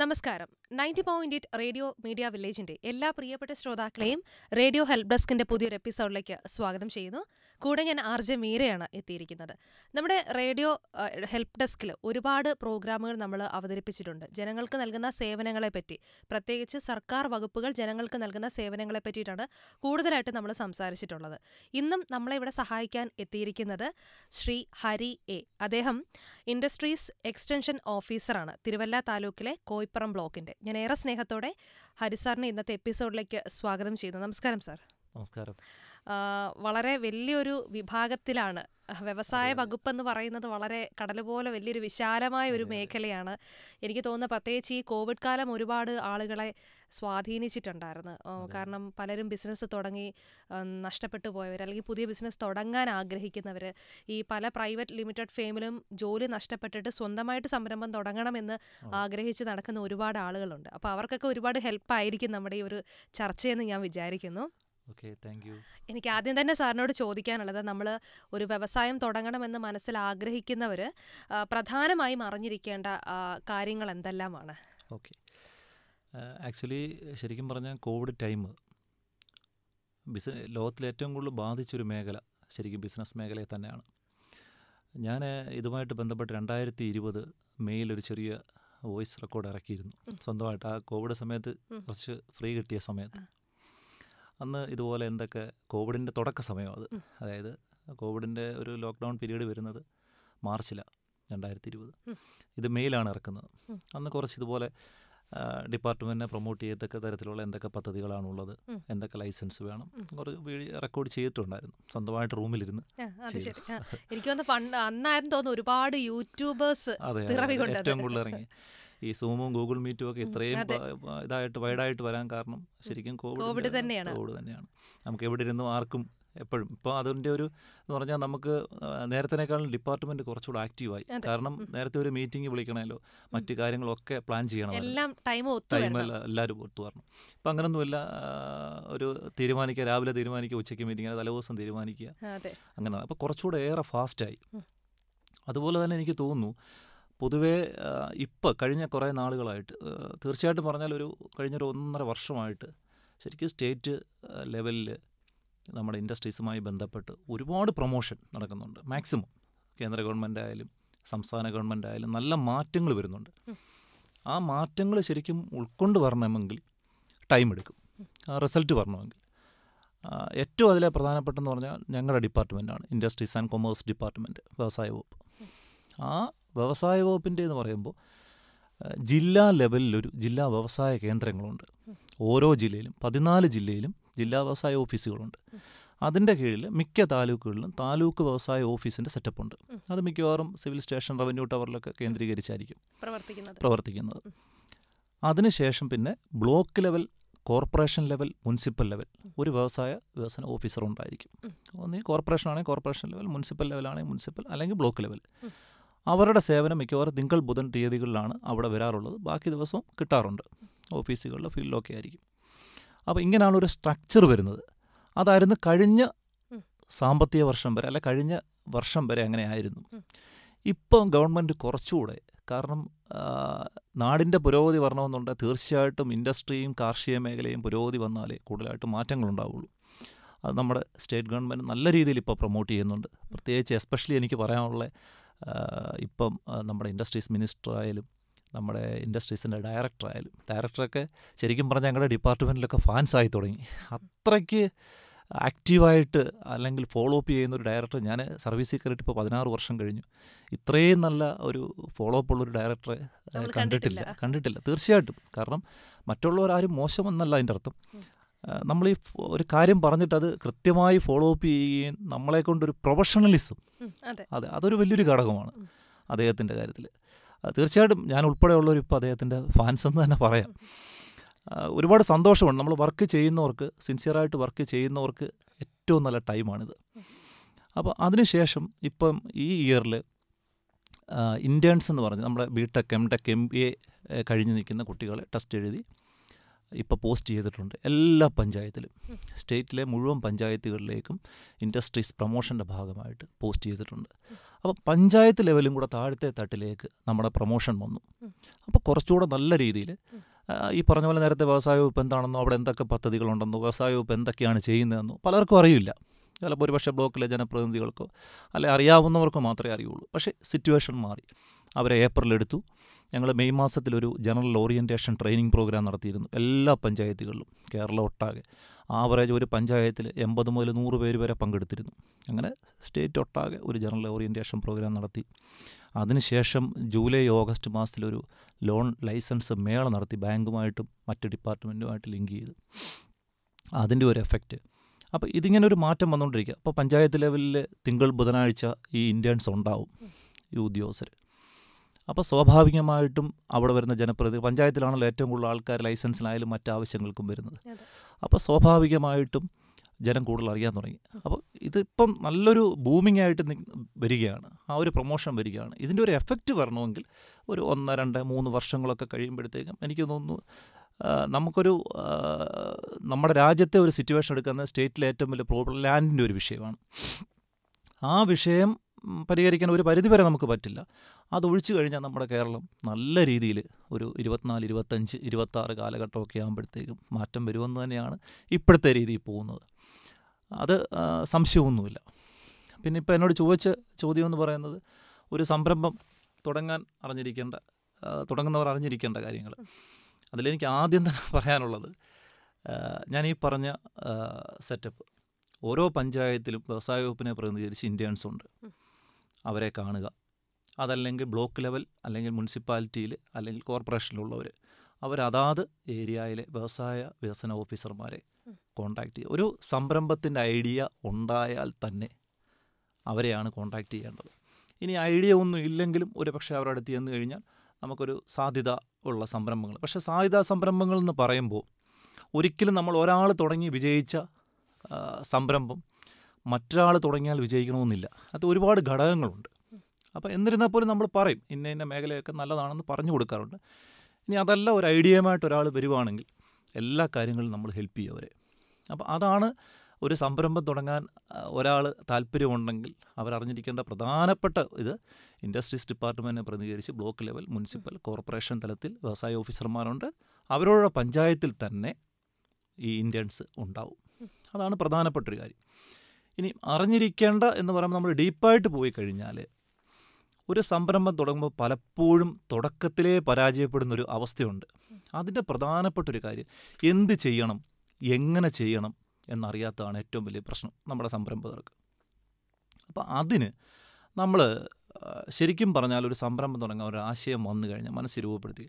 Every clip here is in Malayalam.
നമസ്കാരം. 90.8 റേഡിയോ മീഡിയ വില്ലേജിന്റെ എല്ലാ പ്രിയപ്പെട്ട ശ്രോതാക്കളെയും റേഡിയോ ഹെൽപ്പ് ഡെസ്കിന്റെ പുതിയൊരു എപ്പിസോഡിലേക്ക് സ്വാഗതം ചെയ്യുന്നു. കൂടെ ഞാൻ RJ മീരയാണ് എത്തിയിരിക്കുന്നത്. നമ്മുടെ റേഡിയോ ഹെൽപ്പ് ഡെസ്കിൽ ഒരുപാട് പ്രോഗ്രാമുകൾ നമ്മൾ അവതരിപ്പിച്ചിട്ടുണ്ട്. ജനങ്ങൾക്ക് നൽകുന്ന സേവനങ്ങളെപ്പറ്റി, പ്രത്യേകിച്ച് സർക്കാർ വകുപ്പുകൾ ജനങ്ങൾക്ക് നൽകുന്ന സേവനങ്ങളെ പറ്റിയിട്ടാണ് കൂടുതലായിട്ട് നമ്മൾ സംസാരിച്ചിട്ടുള്ളത്. ഇന്നും നമ്മളെ ഇവിടെ സഹായിക്കാൻ എത്തിയിരിക്കുന്നത് ശ്രീ ഹരി എ. അദ്ദേഹം ഇൻഡസ്ട്രീസ് എക്സ്റ്റൻഷൻ ഓഫീസറാണ്, തിരുവല്ല താലൂക്കിലെ ും ബ്ലോക്കിന്റെ. ഞാൻ ഏറെ സ്നേഹത്തോടെ ഹരിസാറിനെ ഇന്നത്തെ എപ്പിസോഡിലേക്ക് സ്വാഗതം ചെയ്യുന്നു. നമസ്കാരം സാർ. നമസ്കാരം. വളരെ വലിയൊരു വിഭാഗത്തിലാണ് വ്യവസായ വകുപ്പ് എന്ന് പറയുന്നത്. വളരെ കടലുപോലെ വലിയൊരു വിശാലമായ ഒരു മേഖലയാണ്. എനിക്ക് തോന്നുന്ന പ്രത്യേകിച്ച് ഈ കോവിഡ് കാലം ഒരുപാട് ആളുകളെ സ്വാധീനിച്ചിട്ടുണ്ടായിരുന്നു. കാരണം പലരും ബിസിനസ് തുടങ്ങി നഷ്ടപ്പെട്ടു പോയവർ, അല്ലെങ്കിൽ പുതിയ ബിസിനസ് തുടങ്ങാൻ ആഗ്രഹിക്കുന്നവർ, ഈ പല പ്രൈവറ്റ് ലിമിറ്റഡ് ഫേമിലും ജോലി നഷ്ടപ്പെട്ടിട്ട് സ്വന്തമായിട്ട് സംരംഭം തുടങ്ങണമെന്ന് ആഗ്രഹിച്ച് നടക്കുന്ന ഒരുപാട് ആളുകളുണ്ട്. അപ്പോൾ അവർക്കൊക്കെ ഒരുപാട് ഹെൽപ്പായിരിക്കും നമ്മുടെ ഈ ഒരു ചർച്ചയെന്ന് ഞാൻ വിചാരിക്കുന്നു. എനിക്ക് ആദ്യം തന്നെ സാറിനോട് ചോദിക്കാനുള്ളത്, നമ്മൾ ഒരു വ്യവസായം തുടങ്ങണമെന്ന് മനസ്സിൽ ആഗ്രഹിക്കുന്നവർ പ്രധാനമായും അറിഞ്ഞിരിക്കേണ്ട കാര്യങ്ങൾ എന്തെല്ലാമാണ്? ഓക്കെ, ആക്ച്വലി ശരിക്കും പറഞ്ഞാൽ കോവിഡ് ടൈം ലോകത്തിലെ ഏറ്റവും കൂടുതൽ ബാധിച്ചൊരു മേഖല ശരിക്കും ബിസിനസ് മേഖലയെ തന്നെയാണ്. ഞാൻ ഇതുമായിട്ട് ബന്ധപ്പെട്ട് 2020 മെയ്യിലൊരു ചെറിയ വോയിസ് റെക്കോർഡ് ഇറക്കിയിരുന്നു സ്വന്തമായിട്ട്. ആ കോവിഡ് സമയത്ത് കുറച്ച് ഫ്രീ കിട്ടിയ സമയത്ത് അന്ന് ഇതുപോലെ എന്തൊക്കെ കോവിഡിൻ്റെ തുടക്ക സമയം, അതായത് കോവിഡിൻ്റെ ഒരു ലോക്ക്ഡൗൺ പീരീഡ് വരുന്നത് മാർച്ചിലാണ് 2020. ഇത് മെയിലാണ് ഇറക്കുന്നത്. അന്ന് കുറച്ച് ഇതുപോലെ ഡിപ്പാർട്ട്മെൻറ്റിനെ പ്രൊമോട്ട് ചെയ്യത്തക്ക തരത്തിലുള്ള എന്തൊക്കെ പദ്ധതികളാണുള്ളത്, എന്തൊക്കെ ലൈസൻസ് വേണം, കുറച്ച് റെക്കോർഡ് ചെയ്തിട്ടുണ്ടായിരുന്നു സ്വന്തമായിട്ട് റൂമിലിരുന്ന്. എനിക്ക് തോന്നുന്നു ഒരുപാട് യൂട്യൂബേഴ്സ് ഏറ്റവും കൂടുതൽ ഇറങ്ങി. ഈ സൂമും ഗൂഗിൾ മീറ്റും ഒക്കെ ഇത്രയും ഇതായിട്ട് വൈഡായിട്ട് വരാൻ കാരണം ശരിക്കും കോവിഡ് തന്നെയാണ്. നമുക്ക് എവിടെ ഇരുന്നും ആർക്കും എപ്പോഴും. ഇപ്പോൾ അതിൻ്റെ ഒരു എന്ന് പറഞ്ഞാൽ നമുക്ക് നേരത്തേക്കാളും ഡിപ്പാർട്ട്മെൻറ്റ് കുറച്ചുകൂടെ ആക്റ്റീവായി. കാരണം നേരത്തെ ഒരു മീറ്റിംഗ് വിളിക്കണമല്ലോ, മറ്റു കാര്യങ്ങളൊക്കെ പ്ലാൻ ചെയ്യണം, എല്ലാം എല്ലാവരും ഒത്തു വരണം. ഇപ്പം അങ്ങനൊന്നുമില്ല. ഒരു തീരുമാനിക്കുക, രാവിലെ തീരുമാനിക്കുക, ഉച്ചയ്ക്ക് മീറ്റിംഗ്, തലേദിവസം തീരുമാനിക്കുക, അങ്ങനെ. അപ്പോൾ കുറച്ചുകൂടെ ഏറെ ഫാസ്റ്റായി. അതുപോലെ തന്നെ എനിക്ക് തോന്നുന്നു പൊതുവേ ഇപ്പോൾ കഴിഞ്ഞ കുറേ നാളുകളായിട്ട്, തീർച്ചയായിട്ടും പറഞ്ഞാൽ ഒരു കഴിഞ്ഞൊരു 1.5 വർഷമായിട്ട് ശരിക്കും സ്റ്റേറ്റ് ലെവലിൽ നമ്മുടെ ഇൻഡസ്ട്രീസുമായി ബന്ധപ്പെട്ട് ഒരുപാട് പ്രൊമോഷൻ നടക്കുന്നുണ്ട്. മാക്സിമം കേന്ദ്ര ഗവൺമെൻറ് ആയാലും സംസ്ഥാന ഗവൺമെൻറ് ആയാലും നല്ല മാറ്റങ്ങൾ വരുന്നുണ്ട്. ആ മാറ്റങ്ങൾ ശരിക്കും ഉൾക്കൊണ്ട് വരണമെങ്കിൽ ടൈം എടുക്കും, ആ റിസൾട്ട് വരണമെങ്കിൽ. ഏറ്റവും അതിലെ പ്രധാനപ്പെട്ടെന്ന് പറഞ്ഞാൽ ഞങ്ങളുടെ ഡിപ്പാർട്ട്മെൻറ്റാണ്, ഇൻഡസ്ട്രീസ് ആൻഡ് കൊമേഴ്സ് ഡിപ്പാർട്ട്മെൻറ്റ്, വ്യവസായ വകുപ്പ്. ആ വ്യവസായ വകുപ്പിൻ്റെ എന്ന് പറയുമ്പോൾ ജില്ലാ ലെവലിലൊരു ജില്ലാ വ്യവസായ കേന്ദ്രങ്ങളുണ്ട്. ഓരോ ജില്ലയിലും 14 ജില്ലയിലും ജില്ലാ വ്യവസായ ഓഫീസുകളുണ്ട്. അതിൻ്റെ കീഴിൽ മിക്ക താലൂക്കുകളിലും താലൂക്ക് വ്യവസായ ഓഫീസിൻ്റെ സെറ്റപ്പുണ്ട്. അത് മിക്കവാറും സിവിൽ സ്റ്റേഷൻ, റവന്യൂ ടവറിലൊക്കെ കേന്ദ്രീകരിച്ചായിരിക്കും പ്രവർത്തിക്കുന്നത്. അതിനുശേഷം പിന്നെ block level, corporation level, municipal level ഒരു വ്യവസായ വികസന ഓഫീസർ ഉണ്ടായിരിക്കും. ഒന്ന് കോർപ്പറേഷൻ ആണെങ്കിൽ കോർപ്പറേഷൻ ലെവൽ, മുനിസിപ്പൽ ലെവലാണെങ്കിൽ മുനിസിപ്പൽ, അല്ലെങ്കിൽ ബ്ലോക്ക് ലെവൽ. അവരുടെ സേവനം മിക്കവാറും തിങ്കൾ ബുധൻ തീയതികളിലാണ് അവിടെ വരാറുള്ളത്. ബാക്കി ദിവസവും കിട്ടാറുണ്ട്, ഓഫീസുകളിലെ ഫീൽഡിലൊക്കെ ആയിരിക്കും. അപ്പോൾ ഇങ്ങനെയാണ് ഒരു സ്ട്രക്ചർ വരുന്നത്. അതായിരുന്നു കഴിഞ്ഞ സാമ്പത്തിക വർഷം വരെ, അല്ല കഴിഞ്ഞ വർഷം വരെ അങ്ങനെ ആയിരുന്നു. ഇപ്പം ഗവൺമെൻറ് കുറച്ചുകൂടെ, കാരണം നാടിൻ്റെ പുരോഗതി വരണമെന്നുണ്ടെങ്കിൽ തീർച്ചയായിട്ടും ഇൻഡസ്ട്രിയും കാർഷിക മേഖലയും പുരോഗതി വന്നാലേ കൂടുതലായിട്ട് മാറ്റങ്ങളുണ്ടാവുള്ളൂ. അത് നമ്മുടെ സ്റ്റേറ്റ് ഗവൺമെൻറ് നല്ല രീതിയിൽ ഇപ്പോൾ പ്രൊമോട്ട് ചെയ്യുന്നുണ്ട്. പ്രത്യേകിച്ച് എസ്പെഷ്യലി എനിക്ക് പറയാനുള്ള ഇപ്പം നമ്മുടെ ഇൻഡസ്ട്രീസ് മിനിസ്റ്റർ ആയാലും നമ്മുടെ ഇൻഡസ്ട്രീസിൻ്റെ ഡയറക്ടറായാലും, ഡയറക്ടറൊക്കെ ശരിക്കും പറഞ്ഞാൽ ഞങ്ങളുടെ ഡിപ്പാർട്ട്മെൻറ്റിലൊക്കെ ഫാൻസായി തുടങ്ങി. അത്രയ്ക്ക് ആക്റ്റീവായിട്ട് അല്ലെങ്കിൽ ഫോളോ അപ്പ് ചെയ്യുന്നൊരു ഡയറക്ടർ ഞാൻ സർവീസിൽ കയറിയിട്ട് ഇപ്പോൾ 16 വർഷം കഴിഞ്ഞു. ഇത്രയും നല്ല ഒരു ഫോളോ അപ്പ് ഉള്ളൊരു ഡയറക്ടറെ കണ്ടിട്ടില്ല തീർച്ചയായിട്ടും. കാരണം മറ്റുള്ളവരാരും മോശമെന്നല്ല അതിൻ്റെ അർത്ഥം. നമ്മൾ ഈ ഒരു കാര്യം പറഞ്ഞിട്ട് അത് കൃത്യമായി ഫോളോ അപ്പ് ചെയ്യുകയും നമ്മളെ കൊണ്ടൊരു പ്രൊഫഷണലിസം, അതെ, അതൊരു വലിയൊരു ഘടകമാണ് അദ്ദേഹത്തിൻ്റെ കാര്യത്തിൽ. തീർച്ചയായിട്ടും ഞാൻ ഉൾപ്പെടെയുള്ളവർ ഇപ്പോൾ അദ്ദേഹത്തിൻ്റെ ഫാൻസ് എന്ന് തന്നെ പറയാം. ഒരുപാട് സന്തോഷമുണ്ട്. നമ്മൾ വർക്ക് ചെയ്യുന്നവർക്ക്, സിൻസിയറായിട്ട് വർക്ക് ചെയ്യുന്നവർക്ക് ഏറ്റവും നല്ല ടൈമാണിത്. അപ്പോൾ അതിനുശേഷം ഇപ്പം ഈ ഇയറിൽ ഇൻറ്റേൺസ് എന്ന് പറഞ്ഞ് നമ്മുടെ ബിടെക്, എംടെക്, MBA കഴിഞ്ഞ് നിൽക്കുന്ന കുട്ടികളെ ടെസ്റ്റ് എഴുതി ഇപ്പോൾ പോസ്റ്റ് ചെയ്തിട്ടുണ്ട്. എല്ലാ പഞ്ചായത്തിലും, സ്റ്റേറ്റിലെ മുഴുവൻ പഞ്ചായത്തുകളിലേക്കും ഇൻഡസ്ട്രീസ് പ്രൊമോഷൻ്റെ ഭാഗമായിട്ട് പോസ്റ്റ് ചെയ്തിട്ടുണ്ട്. അപ്പോൾ പഞ്ചായത്ത് ലെവലും കൂടെ താഴത്തെ തട്ടിലേക്ക് നമ്മുടെ പ്രൊമോഷൻ വന്നു. അപ്പോൾ കുറച്ചുകൂടെ നല്ല രീതിയിൽ ഈ പറഞ്ഞ പോലെ നേരത്തെ വ്യവസായ വകുപ്പ് എന്താണെന്നോ അവിടെ എന്തൊക്കെ പദ്ധതികളുണ്ടെന്നോ വ്യവസായ വകുപ്പ് എന്തൊക്കെയാണ് ചെയ്യുന്നതെന്നോ പലർക്കും അറിയില്ല. ചിലപ്പോൾ ഒരുപക്ഷെ ബ്ലോക്കിലെ ജനപ്രതിനിധികൾക്കോ അല്ലെ അറിയാവുന്നവർക്കോ മാത്രമേ അറിയുള്ളൂ. പക്ഷേ സിറ്റുവേഷൻ മാറി. അവരെ ഏപ്രിലെടുത്തു. ഞങ്ങൾ മെയ് മാസത്തിലൊരു ജനറൽ ഓറിയൻറ്റേഷൻ ട്രെയിനിങ് പ്രോഗ്രാം നടത്തിയിരുന്നു എല്ലാ പഞ്ചായത്തുകളിലും കേരളം ഒട്ടാകെ. ആവറേജ് ഒരു പഞ്ചായത്തിൽ 80 മുതൽ 100 പേര് വരെ പങ്കെടുത്തിരുന്നു. അങ്ങനെ സ്റ്റേറ്റ് ഒട്ടാകെ ഒരു ജനറൽ ഓറിയൻറ്റേഷൻ പ്രോഗ്രാം നടത്തി. അതിനുശേഷം ജൂലൈ ഓഗസ്റ്റ് മാസത്തിലൊരു ലോൺ ലൈസൻസ് മേള നടത്തി, ബാങ്കുമായിട്ടും മറ്റ് ഡിപ്പാർട്ട്മെൻറ്റുമായിട്ട് ലിങ്ക് ചെയ്ത്. അതിൻ്റെ ഒരു എഫക്റ്റ്. അപ്പോൾ ഇതിങ്ങനൊരു മാറ്റം വന്നുകൊണ്ടിരിക്കുക. അപ്പോൾ പഞ്ചായത്ത് ലെവലിൽ തിങ്കൾ ബുധനാഴ്ച ഈ ഇന്റേൺസ് ഉണ്ടാവും, ഈ ഉദ്യോഗസ്ഥർ. അപ്പോൾ സ്വാഭാവികമായിട്ടും അവിടെ വരുന്ന ജനപ്രതിനിധി, പഞ്ചായത്തിലാണല്ലോ ഏറ്റവും കൂടുതൽ ആൾക്കാർ ലൈസൻസിനായാലും മറ്റാവശ്യങ്ങൾക്കും വരുന്നത്. അപ്പോൾ സ്വാഭാവികമായിട്ടും ജനം കൂടുതൽ അറിയാൻ തുടങ്ങി. അപ്പോൾ ഇതിപ്പം നല്ലൊരു ബൂമിംഗ് ആയിട്ട് വരികയാണ്, ആ ഒരു പ്രൊമോഷൻ വരികയാണ്. ഇതിൻ്റെ ഒരു എഫക്റ്റ് വരണമെങ്കിൽ ഒരു 1, 2, 3 വർഷങ്ങളൊക്കെ കഴിയുമ്പോഴത്തേക്കും എനിക്ക് തോന്നുന്നു നമുക്കൊരു നമ്മുടെ രാജ്യത്തെ ഒരു സിറ്റുവേഷൻ എടുക്കുന്ന സ്റ്റേറ്റിലെ ഏറ്റവും വലിയ പ്രോബ്ലം ലാൻഡിൻ്റെ ഒരു വിഷയമാണ്. ആ വിഷയം പരിഹരിക്കാൻ ഒരു പരിധിവരെ നമുക്ക് പറ്റില്ല. അതൊഴിച്ചു കഴിഞ്ഞാൽ നമ്മുടെ കേരളം നല്ല രീതിയിൽ ഒരു 24, 25, 26 കാലഘട്ടമൊക്കെ ആകുമ്പോഴത്തേക്കും മാറ്റം വരുമെന്ന് തന്നെയാണ് ഇപ്പോഴത്തെ രീതിയിൽ പോകുന്നത്. അത് സംശയമൊന്നുമില്ല. പിന്നെ ഇപ്പോൾ എന്നോട് ചോദിച്ച ചോദ്യം എന്ന് പറയുന്നത് ഒരു സംരംഭം തുടങ്ങുന്നവർ അറിഞ്ഞിരിക്കേണ്ട കാര്യങ്ങൾ. അതിലെനിക്ക് ആദ്യം തന്നെ പറയാനുള്ളത് ഞാൻ ഈ പറഞ്ഞ സെറ്റപ്പ് ഓരോ പഞ്ചായത്തിലും വ്യവസായ വകുപ്പിനെ പ്രതിനിധീകരിച്ച് ഇന്റേൺസ് ഉണ്ട്. അവരെ കാണുക, അതല്ലെങ്കിൽ ബ്ലോക്ക് ലെവൽ അല്ലെങ്കിൽ മുനിസിപ്പാലിറ്റിയിൽ അല്ലെങ്കിൽ കോർപ്പറേഷനിലുള്ളവർ, അവരതാത് ഏരിയയിലെ വ്യവസായ വികസന ഓഫീസർമാരെ കോൺടാക്റ്റ് ചെയ്യുക. ഒരു സംരംഭത്തിൻ്റെ ഐഡിയ ഉണ്ടായാൽ തന്നെ അവരെയാണ് കോൺടാക്റ്റ് ചെയ്യേണ്ടത്. ഇനി ഐഡിയ ഒന്നും ഇല്ലെങ്കിലും ഒരു പക്ഷേ അവരടുത്ത് ചെന്ന് കഴിഞ്ഞാൽ നമുക്കൊരു സാധ്യത ഉള്ള സംരംഭങ്ങൾ. പക്ഷേ സാധ്യതാ സംരംഭങ്ങൾ എന്ന് പറയുമ്പോൾ ഒരിക്കലും നമ്മൾ ഒരാൾ തുടങ്ങി വിജയിച്ച സംരംഭം മറ്റൊരാൾ തുടങ്ങിയാൽ വിജയിക്കണമെന്നില്ല. അത് ഒരുപാട് ഘടകങ്ങളുണ്ട്. അപ്പോൾ എന്നിരുന്നാൽ പോലും നമ്മൾ പറയും ഇന്ന ഇന്ന മേഖലയൊക്കെ നല്ലതാണെന്ന് പറഞ്ഞു കൊടുക്കാറുണ്ട്. ഇനി അതല്ല ഒരു ഐഡിയയുമായിട്ട് ഒരാൾ വരുവാണെങ്കിൽ എല്ലാ കാര്യങ്ങളും നമ്മൾ ഹെൽപ്പ് ചെയ്യും അവരെ. അപ്പോൾ അതാണ് ഒരു സംരംഭം തുടങ്ങാൻ ഒരാൾ താല്പര്യമുണ്ടെങ്കിൽ അവരറിഞ്ഞിരിക്കേണ്ട പ്രധാനപ്പെട്ട ഇത്. ഇൻഡസ്ട്രീസ് ഡിപ്പാർട്ട്മെൻറ്റിനെ പ്രതിനിധീകരിച്ച് ബ്ലോക്ക് ലെവൽ, മുനിസിപ്പൽ, കോർപ്പറേഷൻ തലത്തിൽ വ്യവസായ ഓഫീസർമാരുണ്ട്. അവരുടെ പഞ്ചായത്തിൽ തന്നെ ഈ ഇന്റേൺസ് ഉണ്ടാവും. അതാണ് പ്രധാനപ്പെട്ടൊരു കാര്യം. ഇനി അറിഞ്ഞിരിക്കേണ്ട എന്ന് പറയുമ്പോൾ നമ്മൾ ഡീപ്പായിട്ട് പോയി കഴിഞ്ഞാൽ ഒരു സംരംഭം തുടങ്ങുമ്പോൾ പലപ്പോഴും തുടക്കത്തിലേ പരാജയപ്പെടുന്നൊരു അവസ്ഥയുണ്ട്. അതിൻ്റെ പ്രധാനപ്പെട്ടൊരു കാര്യം എന്ത് ചെയ്യണം, എങ്ങനെ ചെയ്യണം എന്നറിയാത്തതാണ് ഏറ്റവും വലിയ പ്രശ്നം നമ്മുടെ സംരംഭകർക്ക്. അപ്പോൾ അതിന് നമ്മൾ ശരിക്കും പറഞ്ഞാൽ ഒരു സംരംഭം തുടങ്ങാൻ ഒരു ആശയം വന്നു കഴിഞ്ഞാൽ മനസ്സ് രൂപപ്പെടുത്തി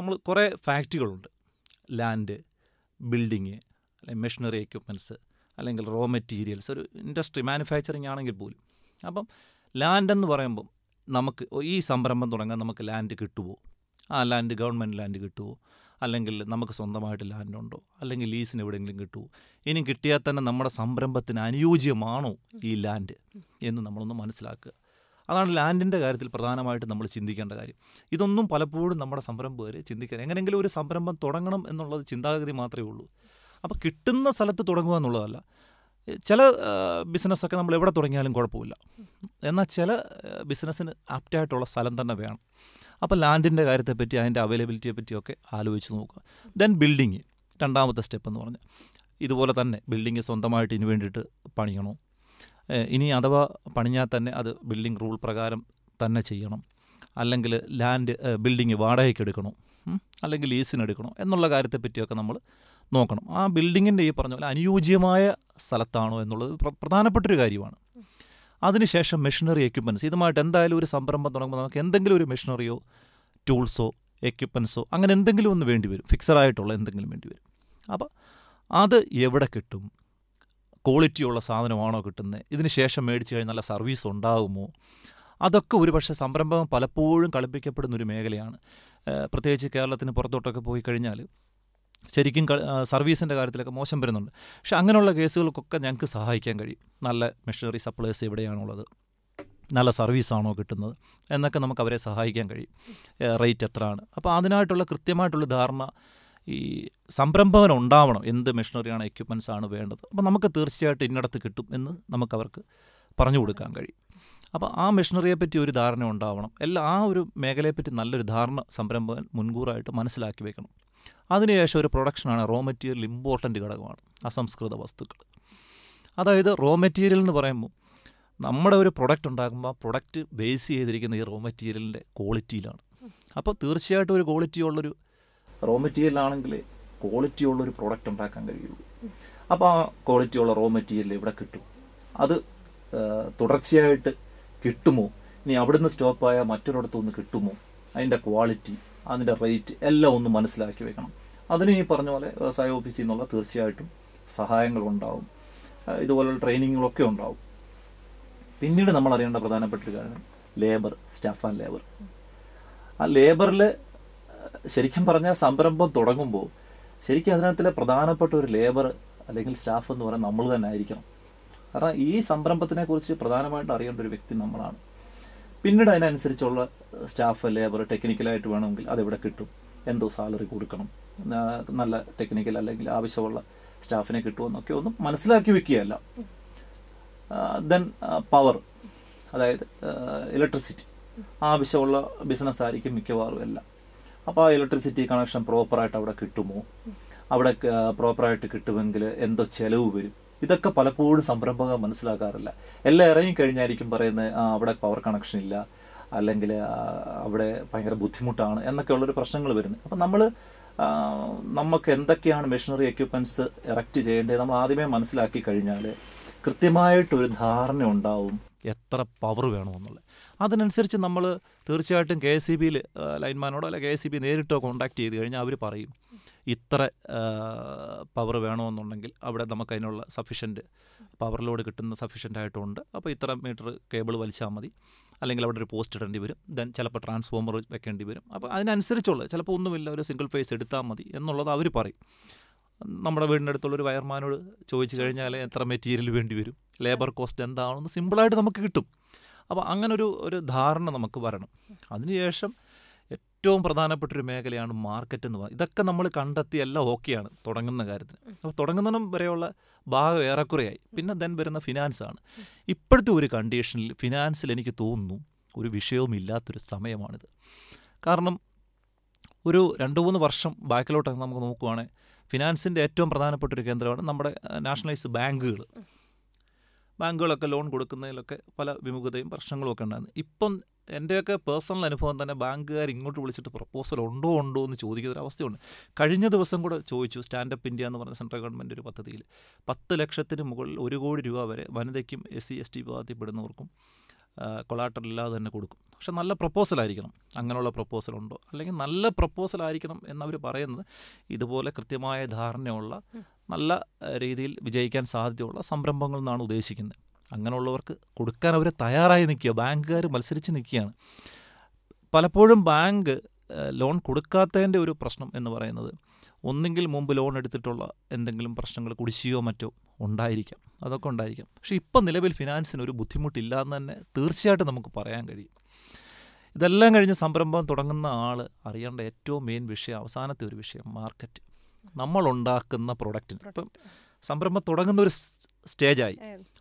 നമ്മൾ കുറേ ഫാക്ടറികളുണ്ട്, ലാൻഡ്, ബിൽഡിങ്, അല്ലെങ്കിൽ മെഷീനറി എക്യുപ്മെൻറ്റ്സ്, അല്ലെങ്കിൽ റോ മെറ്റീരിയൽസ്, ഒരു ഇൻഡസ്ട്രി മാനുഫാക്ചറിങ് ആണെങ്കിൽ പോലും. അപ്പം ലാൻഡ് എന്ന് പറയുമ്പം നമുക്ക് ഈ സംരംഭം തുടങ്ങാൻ നമുക്ക് ലാൻഡ് കിട്ടുമോ, ആ ലാൻഡ് ഗവൺമെൻറ് ലാൻഡ് കിട്ടുമോ, അല്ലെങ്കിൽ നമുക്ക് സ്വന്തമായിട്ട് ലാൻഡുണ്ടോ, അല്ലെങ്കിൽ ലീസിന് എവിടെയെങ്കിലും കിട്ടുമോ, ഇനി കിട്ടിയാൽ തന്നെ നമ്മുടെ സംരംഭത്തിന് അനുയോജ്യമാണോ ഈ ലാൻഡ് എന്ന് നമ്മളൊന്ന് മനസ്സിലാക്കുക. അതാണ് ലാൻഡിൻ്റെ കാര്യത്തിൽ പ്രധാനമായിട്ട് നമ്മൾ ചിന്തിക്കേണ്ട കാര്യം. ഇതൊന്നും പലപ്പോഴും നമ്മുടെ സംരംഭകർ ചിന്തിക്കാൻ, എങ്ങനെയെങ്കിലും ഒരു സംരംഭം തുടങ്ങണം എന്നുള്ളത് ചിന്താഗതി മാത്രമേ ഉള്ളൂ. അപ്പോൾ കിട്ടുന്ന സ്ഥലത്ത് തുടങ്ങുക എന്നുള്ളതല്ല. ചില ബിസിനസ്സൊക്കെ നമ്മൾ എവിടെ തുടങ്ങിയാലും കുഴപ്പമില്ല, എന്നാൽ ചില ബിസിനസ്സിന് ആപ്റ്റായിട്ടുള്ള സ്ഥലം തന്നെ വേണം. അപ്പോൾ ലാൻഡിൻ്റെ കാര്യത്തെപ്പറ്റി, അതിൻ്റെ അവൈലബിലിറ്റിയെ പറ്റിയൊക്കെ ആലോചിച്ച് നോക്കുക. ദെൻ ബിൽഡിങ്, രണ്ടാമത്തെ സ്റ്റെപ്പ് എന്ന് പറഞ്ഞാൽ ഇതുപോലെ തന്നെ ബിൽഡിങ് സ്വന്തമായിട്ട് ഇതിന് വേണ്ടിയിട്ട് പണിയണോ, ഇനി അഥവാ പണിഞ്ഞാൽ തന്നെ അത് ബിൽഡിംഗ് റൂൾ പ്രകാരം തന്നെ ചെയ്യണം, അല്ലെങ്കിൽ ലാൻഡ് ബിൽഡിങ് വാടകയ്ക്ക് എടുക്കണോ അല്ലെങ്കിൽ ലീസിനെടുക്കണോ എന്നുള്ള കാര്യത്തെപ്പറ്റിയൊക്കെ നമ്മൾ നോക്കണം. ആ ബിൽഡിങ്ങിൻ്റെ ഈ പറഞ്ഞ പോലെ അനുയോജ്യമായ സ്ഥലത്താണോ എന്നുള്ളത് പ്രധാനപ്പെട്ടൊരു കാര്യമാണ്. അതിനുശേഷം മെഷീനറി എക്യുപ്മെൻറ്റ്സ്, ഇതുമായിട്ട് എന്തായാലും ഒരു സംരംഭം തുടങ്ങുമ്പോൾ നമുക്ക് എന്തെങ്കിലും ഒരു മെഷീനറിയോ ടൂൾസോ എക്യുപ്മെൻറ്റ്സോ അങ്ങനെ എന്തെങ്കിലും ഒന്ന് വേണ്ടി വരും, ഫിക്സഡായിട്ടുള്ള എന്തെങ്കിലും വേണ്ടി വരും. അപ്പോൾ അത് എവിടെ കിട്ടും, ക്വാളിറ്റിയുള്ള സാധനമാണോ കിട്ടുന്നത്, ഇതിന് ശേഷം മേടിച്ച് കഴിഞ്ഞാൽ നല്ല സർവീസ് ഉണ്ടാകുമോ, അതൊക്കെ ഒരുപക്ഷെ സംരംഭം പലപ്പോഴും കളിപ്പിക്കപ്പെടുന്നൊരു മേഖലയാണ്. പ്രത്യേകിച്ച് കേരളത്തിന് പുറത്തോട്ടൊക്കെ പോയി കഴിഞ്ഞാൽ ശരിക്കും സർവീസിൻ്റെ കാര്യത്തിലൊക്കെ മോശം വരുന്നുണ്ട്. പക്ഷെ അങ്ങനെയുള്ള കേസുകൾക്കൊക്കെ ഞങ്ങൾക്ക് സഹായിക്കാൻ കഴിയും. നല്ല മെഷീനറി സപ്ലൈസ് എവിടെയാണുള്ളത്, നല്ല സർവീസാണോ കിട്ടുന്നത് എന്നൊക്കെ നമുക്ക് അവരെ സഹായിക്കാൻ കഴിയും. റേറ്റ് എത്രയാണ്, അപ്പോൾ അതിനായിട്ടുള്ള കൃത്യമായിട്ടുള്ള ധാരണ ഈ സംരംഭകന് ഉണ്ടാവണം. എന്ത് മെഷീനറിയാണ്, എക്യുപ്മെൻറ്റ്സാണ് വേണ്ടത്, അപ്പോൾ നമുക്ക് തീർച്ചയായിട്ടും ഇന്നടത്ത് കിട്ടും എന്ന് നമുക്ക് അവർക്ക് പറഞ്ഞു കൊടുക്കാൻ കഴിയും. അപ്പോൾ ആ മെഷീനറിയെപ്പറ്റി ഒരു ധാരണ ഉണ്ടാവണം. എല്ലാ ആ ഒരു മേഖലയെപ്പറ്റി നല്ലൊരു ധാരണ സംരംഭകൻ മുൻകൂറായിട്ട് മനസ്സിലാക്കി വെക്കണം. അതിനുശേഷം ഒരു പ്രൊഡക്ഷനാണ് റോ മെറ്റീരിയൽ ഇമ്പോർട്ടൻ്റ് ഘടകമാണ് അസംസ്കൃത വസ്തുക്കൾ. അതായത് റോ മെറ്റീരിയൽ എന്ന് പറയുമ്പോൾ നമ്മുടെ ഒരു പ്രൊഡക്റ്റ് ഉണ്ടാക്കുമ്പോൾ ആ പ്രൊഡക്റ്റ് ബേസ് ചെയ്തിരിക്കുന്ന ഈ റോ മെറ്റീരിയലിൻ്റെ ക്വാളിറ്റിയിലാണ്. അപ്പോൾ തീർച്ചയായിട്ടും ഒരു ക്വാളിറ്റിയുള്ളൊരു റോ മെറ്റീരിയലാണെങ്കിൽ ക്വാളിറ്റിയുള്ളൊരു പ്രൊഡക്റ്റ് ഉണ്ടാക്കാൻ കഴിയുള്ളൂ. അപ്പോൾ ആ ക്വാളിറ്റിയുള്ള റോ മെറ്റീരിയൽ ഇവിടെ കിട്ടും, അത് തുടർച്ചയായിട്ട് കിട്ടുമോ, ഇനി അവിടുന്ന് സ്റ്റോപ്പായ മറ്റൊരിടത്തുനിന്ന് കിട്ടുമോ, അതിൻ്റെ ക്വാളിറ്റി അതിൻ്റെ റേറ്റ് എല്ലാം ഒന്ന് മനസ്സിലാക്കി വെക്കണം. അതിന് ഈ പറഞ്ഞ പോലെ വ്യവസായ ഓഫീസിൽ നിന്നുള്ള തീർച്ചയായിട്ടും സഹായങ്ങളുണ്ടാവും, ഇതുപോലുള്ള ട്രെയിനിങ്ങുകളൊക്കെ ഉണ്ടാവും. പിന്നീട് നമ്മൾ അറിയേണ്ട പ്രധാനപ്പെട്ട ഒരു കാര്യം ലേബർ, സ്റ്റാഫ് ആൻഡ് ലേബർ. ആ ലേബറിൽ ശരിക്കും പറഞ്ഞാൽ സംരംഭം തുടങ്ങുമ്പോൾ ശരിക്കും അതിനകത്തിലെ പ്രധാനപ്പെട്ട ഒരു ലേബർ അല്ലെങ്കിൽ സ്റ്റാഫ് എന്ന് പറഞ്ഞാൽ നമ്മൾ തന്നെ ആയിരിക്കണം. കാരണം ഈ സംരംഭത്തിനെ കുറിച്ച് പ്രധാനമായിട്ട് അറിയേണ്ട ഒരു വ്യക്തി നമ്മളാണ്. പിന്നീട് അതിനനുസരിച്ചുള്ള സ്റ്റാഫ് ലേബർ ടെക്നിക്കലായിട്ട് വേണമെങ്കിൽ അതെവിടെ കിട്ടും, എന്തോ സാലറി കൊടുക്കണം, നല്ല ടെക്നിക്കൽ അല്ലെങ്കിൽ ആവശ്യമുള്ള സ്റ്റാഫിനെ കിട്ടുമെന്നൊക്കെ ഒന്നും മനസ്സിലാക്കി വെക്കുകയല്ല. ദെൻ പവർ, അതായത് ഇലക്ട്രിസിറ്റി, ആവശ്യമുള്ള ബിസിനസ് ആയിരിക്കും മിക്കവാറും എല്ലാം. അപ്പോൾ ആ ഇലക്ട്രിസിറ്റി കണക്ഷൻ പ്രോപ്പറായിട്ട് അവിടെ കിട്ടുമോ, അവിടെ പ്രോപ്പറായിട്ട് കിട്ടുമെങ്കിൽ എന്തോ ചെലവ് വരും, ഇതൊക്കെ പലപ്പോഴും സംരംഭകർ മനസ്സിലാക്കാറില്ല. എല്ലാം ഇറങ്ങിക്കഴിഞ്ഞായിരിക്കും പറയുന്നത് അവിടെ പവർ കണക്ഷൻ ഇല്ല, അല്ലെങ്കിൽ അവിടെ ഭയങ്കര ബുദ്ധിമുട്ടാണ് എന്നൊക്കെ ഉള്ളൊരു പ്രശ്നങ്ങൾ വരുന്നത്. അപ്പം നമുക്ക് എന്തൊക്കെയാണ് മെഷീനറി എക്യുപ്മെൻറ്റ്സ് ഇറക്റ്റ് ചെയ്യേണ്ടത് നമ്മൾ ആദ്യമേ മനസ്സിലാക്കി കഴിഞ്ഞാൽ കൃത്യമായിട്ടൊരു ധാരണ ഉണ്ടാവും എത്ര പവർ വേണമെന്നുള്ളത്. അതിനനുസരിച്ച് നമ്മൾ തീർച്ചയായിട്ടും KCB ലൈൻമാനോടോ അല്ലെ KCB നേരിട്ടോ കോൺടാക്ട് ചെയ്ത് കഴിഞ്ഞാൽ അവർ പറയും ഇത്ര പവർ വേണമെന്നുണ്ടെങ്കിൽ അവിടെ നമുക്ക് അതിനുള്ള സഫിഷ്യൻറ്റ് പവറിലോട് കിട്ടുന്ന സഫിഷ്യൻ്റ് ആയിട്ടുണ്ട്, അപ്പോൾ ഇത്ര മീറ്റർ കേബിൾ വലിച്ചാൽ മതി, അല്ലെങ്കിൽ അവിടെ ഒരു പോസ്റ്റ് ഇടേണ്ടി വരും, ദെൻ ചിലപ്പോൾ ട്രാൻസ്ഫോമർ വെക്കേണ്ടി വരും, അപ്പോൾ അതിനനുസരിച്ചുള്ള ചിലപ്പോൾ ഒന്നുമില്ല ഒരു സിംഗിൾ ഫേസ് എടുത്താൽ മതി എന്നുള്ളത് അവർ പറയും. നമ്മുടെ വീടിനടുത്തുള്ളൊരു വയർമാനോട് ചോദിച്ചു കഴിഞ്ഞാൽ എത്ര മെറ്റീരിയൽ വേണ്ടി വരും, ലേബർ കോസ്റ്റ് എന്താണെന്ന് സിമ്പിളായിട്ട് നമുക്ക് കിട്ടും. അപ്പോൾ അങ്ങനൊരു ധാരണ നമുക്ക് വരണം. അതിനുശേഷം ഏറ്റവും പ്രധാനപ്പെട്ടൊരു മേഖലയാണ് മാർക്കറ്റ് എന്ന് പറയുന്നത്. ഇതൊക്കെ നമ്മൾ കണ്ടെത്തി എല്ലാം ഓക്കെയാണ് തുടങ്ങുന്ന കാര്യത്തിന്. അപ്പോൾ തുടങ്ങുന്നതിനും വരെയുള്ള ഭാഗം ഏറെക്കുറയായി. പിന്നെ ദെൻ വരുന്ന ഫിനാൻസാണ്. ഇപ്പോഴത്തെ ഒരു കണ്ടീഷനിൽ ഫിനാൻസിൽ എനിക്ക് തോന്നുന്നു ഒരു വിഷയവും ഇല്ലാത്തൊരു സമയമാണിത്. കാരണം ഒരു 2-3 വർഷം ബാക്കിലോട്ടൊക്കെ നമുക്ക് നോക്കുവാണെങ്കിൽ ഫിനാൻസിൻ്റെ ഏറ്റവും പ്രധാനപ്പെട്ടൊരു കേന്ദ്രമാണ് നമ്മുടെ നാഷണലൈസ്ഡ് ബാങ്കുകൾ. ബാങ്കുകളൊക്കെ ലോൺ കൊടുക്കുന്നതിലൊക്കെ പല വിമുഖതയും പ്രശ്നങ്ങളുമൊക്കെ ഉണ്ടായിരുന്നു. ഇപ്പം എൻ്റെയൊക്കെ പേഴ്സണൽ അനുഭവം തന്നെ ബാങ്കുകാർ ഇങ്ങോട്ട് വിളിച്ചിട്ട് പ്രപ്പോസൽ ഉണ്ടോ എന്ന് ചോദിക്കുന്നൊരു അവസ്ഥയുണ്ട്. കഴിഞ്ഞ ദിവസം കൂടെ ചോദിച്ചു, സ്റ്റാൻഡപ്പ് ഇന്ത്യ എന്ന് പറഞ്ഞ സെൻട്രൽ ഗവൺമെൻറ് ഒരു പദ്ധതിയിൽ 10 ലക്ഷത്തിന് മുകളിൽ 1 കോടി രൂപ വരെ വനിതയ്ക്കും SC ST വിഭാഗത്തിൽപ്പെടുന്നവർക്കും കൊളാട്ടർ ഇല്ലാതെ തന്നെ കൊടുക്കും. പക്ഷെ നല്ല പ്രപ്പോസലായിരിക്കണം. അങ്ങനെയുള്ള പ്രപ്പോസലുണ്ടോ, അല്ലെങ്കിൽ നല്ല പ്രപ്പോസലായിരിക്കണം എന്നവർ പറയുന്നത് ഇതുപോലെ കൃത്യമായ ധാരണയുള്ള നല്ല രീതിയിൽ വിജയിക്കാൻ സാധ്യതയുള്ള സംരംഭങ്ങൾ എന്നാണ് ഉദ്ദേശിക്കുന്നത്. അങ്ങനെയുള്ളവർക്ക് കൊടുക്കാൻ അവർ തയ്യാറായി നിൽക്കുക, ബാങ്കുകാർ മത്സരിച്ച് നിൽക്കുകയാണ്. പലപ്പോഴും ബാങ്ക് ലോൺ കൊടുക്കാത്തതിൻ്റെ ഒരു പ്രശ്നം എന്ന് പറയുന്നത് ഒന്നെങ്കിൽ മുമ്പ് ലോൺ എടുത്തിട്ടുള്ള എന്തെങ്കിലും പ്രശ്നങ്ങൾ കുടിശ്ശികയോ മറ്റോ ഉണ്ടായിരിക്കാം, അതൊക്കെ ഉണ്ടായിരിക്കാം. പക്ഷേ ഇപ്പം നിലവിൽ ഫിനാൻസിന് ഒരു ബുദ്ധിമുട്ടില്ല എന്ന് തന്നെ തീർച്ചയായിട്ടും നമുക്ക് പറയാൻ കഴിയും. ഇതെല്ലാം കഴിഞ്ഞ് സംരംഭം തുടങ്ങുന്ന ആൾ അറിയേണ്ട ഏറ്റവും മെയിൻ വിഷയം, അവസാനത്തെ ഒരു വിഷയം, മാർക്കറ്റ്. നമ്മളുണ്ടാക്കുന്ന പ്രൊഡക്റ്റിന് ഇപ്പം സംരംഭം തുടങ്ങുന്ന ഒരു സ്റ്റേജായി,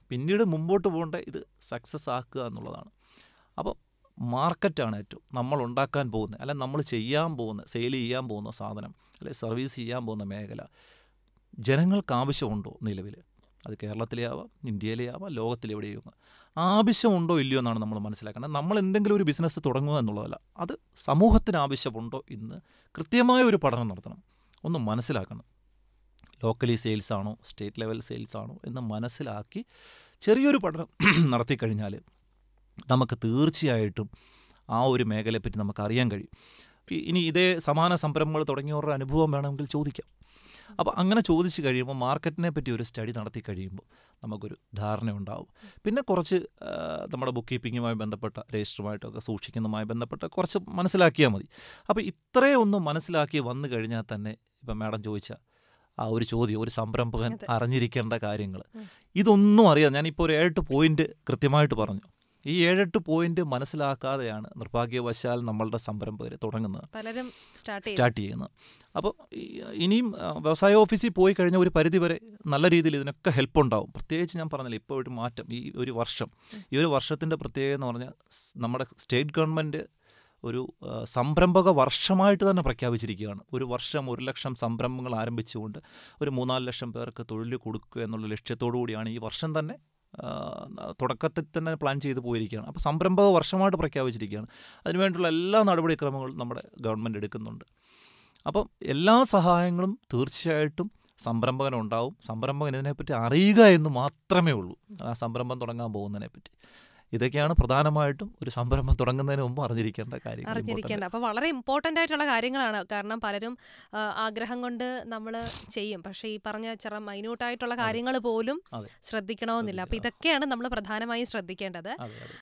പിന്നീട് മുമ്പോട്ട് പോകേണ്ട ഇത് സക്സസ് ആക്കുക എന്നുള്ളതാണ്. അപ്പോൾ മാർക്കറ്റാണ് ഏറ്റവും നമ്മളുണ്ടാക്കാൻ പോകുന്നത്, അല്ലെങ്കിൽ നമ്മൾ ചെയ്യാൻ പോകുന്ന, സെയിൽ ചെയ്യാൻ പോകുന്ന സാധനം, അല്ലെങ്കിൽ സർവീസ് ചെയ്യാൻ പോകുന്ന മേഖല ജനങ്ങൾക്ക് ആവശ്യമുണ്ടോ നിലവിൽ, അത് കേരളത്തിലെ ആവാം, ഇന്ത്യയിലെ ആവാം, ലോകത്തിലെവിടെയും ആവശ്യമുണ്ടോ ഇല്ലയോ എന്നാണ് നമ്മൾ മനസ്സിലാക്കേണ്ടത്. നമ്മൾ എന്തെങ്കിലും ഒരു ബിസിനസ് തുടങ്ങുക എന്നുള്ളതല്ല, അത് സമൂഹത്തിന് ആവശ്യമുണ്ടോ ഇന്ന് കൃത്യമായ ഒരു പഠനം നടത്തണം, ഒന്ന് മനസ്സിലാക്കണം. ലോക്കലി സെയിൽസാണോ സ്റ്റേറ്റ് ലെവൽ സെയിൽസാണോ എന്ന് മനസ്സിലാക്കി ചെറിയൊരു പഠനം നടത്തിക്കഴിഞ്ഞാൽ നമുക്ക് തീർച്ചയായിട്ടും ആ ഒരു മേഖലയെപ്പറ്റി നമുക്ക് അറിയാൻ കഴിയും. ഇനി ഇതേ സമാന സംരംഭങ്ങൾ തുടങ്ങിയവരുടെ അനുഭവം വേണമെങ്കിൽ ചോദിക്കാം. അപ്പോൾ അങ്ങനെ ചോദിച്ചു കഴിയുമ്പോൾ മാർക്കറ്റിനെ പറ്റി ഒരു സ്റ്റഡി നടത്തി കഴിയുമ്പോൾ നമുക്കൊരു ധാരണ ഉണ്ടാവും. പിന്നെ കുറച്ച് നമ്മുടെ ബുക്ക് കീപ്പിങ്ങുമായി ബന്ധപ്പെട്ട, രജിസ്റ്ററുമായിട്ടൊക്കെ സൂക്ഷിക്കുന്നതുമായി ബന്ധപ്പെട്ട കുറച്ച് മനസ്സിലാക്കിയാൽ മതി. അപ്പോൾ ഇത്രയും ഒന്ന് മനസ്സിലാക്കി വന്നു കഴിഞ്ഞാൽ തന്നെ ഇപ്പം മാഡം ചോദിച്ച ആ ഒരു ചോദ്യം, ഒരു സംരംഭകൻ അറിഞ്ഞിരിക്കേണ്ട കാര്യങ്ങൾ, ഇതൊന്നും അറിയാം. ഞാനിപ്പോൾ ഒരു 8 പോയിൻ്റ് കൃത്യമായിട്ട് പറഞ്ഞു. ഈ ഈ 7-8 പോയിന്റ് മനസ്സിലാക്കാതെയാണ് നിർഭാഗ്യവശാൽ നമ്മളുടെ സംരംഭകർ തുടങ്ങുന്നത്, പലരും സ്റ്റാർട്ട് ചെയ്യുന്നത്. അപ്പോൾ ഇനിയും വ്യവസായ ഓഫീസിൽ പോയി കഴിഞ്ഞാൽ ഒരു പരിധിവരെ നല്ല രീതിയിൽ ഇതിനൊക്കെ ഹെൽപ്പ് ഉണ്ടാവും. പ്രത്യേകിച്ച് ഞാൻ പറഞ്ഞില്ല, ഇപ്പോൾ ഒരു മാറ്റം, ഈ ഒരു വർഷത്തിൻ്റെ പ്രത്യേകത എന്ന് പറഞ്ഞാൽ നമ്മുടെ സ്റ്റേറ്റ് ഗവൺമെൻറ് ഒരു സംരംഭക വർഷമായിട്ട് തന്നെ പ്രഖ്യാപിച്ചിരിക്കുകയാണ്. ഒരു വർഷം 1 ലക്ഷം സംരംഭങ്ങൾ ആരംഭിച്ചുകൊണ്ട് ഒരു 3-4 ലക്ഷം പേർക്ക് തൊഴിൽ കൊടുക്കുക എന്നുള്ള ലക്ഷ്യത്തോടു കൂടിയാണ് ഈ വർഷം തന്നെ തുടക്കത്തിൽ തന്നെ പ്ലാൻ ചെയ്ത് പോയിരിക്കുകയാണ്. അപ്പോൾ സംരംഭക വർഷമായിട്ട് പ്രഖ്യാപിച്ചിരിക്കുകയാണ്. അതിനുവേണ്ടിയുള്ള എല്ലാ നടപടിക്രമങ്ങളും നമ്മുടെ ഗവൺമെൻറ് എടുക്കുന്നുണ്ട്. അപ്പം എല്ലാ സഹായങ്ങളും തീർച്ചയായിട്ടും സംരംഭകനുണ്ടാവും. സംരംഭകൻ ഇതിനെപ്പറ്റി അറിയുക എന്ന് മാത്രമേ ഉള്ളൂ, ആ സംരംഭം തുടങ്ങാൻ പോകുന്നതിനെപ്പറ്റി. ഇതൊക്കെയാണ് പ്രധാനമായിട്ടും ഒരു സംരംഭം തുടങ്ങുന്നതിന് മുമ്പ് അറിഞ്ഞിരിക്കേണ്ട. അപ്പോൾ വളരെ ഇമ്പോർട്ടൻ്റ് ആയിട്ടുള്ള കാര്യങ്ങളാണ്. കാരണം പലരും ആഗ്രഹം കൊണ്ട് നമ്മൾ ചെയ്യും, പക്ഷേ ഈ പറഞ്ഞ ചെറു മൈന്യൂട്ടായിട്ടുള്ള കാര്യങ്ങൾ പോലും ശ്രദ്ധിക്കണമെന്നില്ല. അപ്പോൾ ഇതൊക്കെയാണ് നമ്മൾ പ്രധാനമായും ശ്രദ്ധിക്കേണ്ടത്.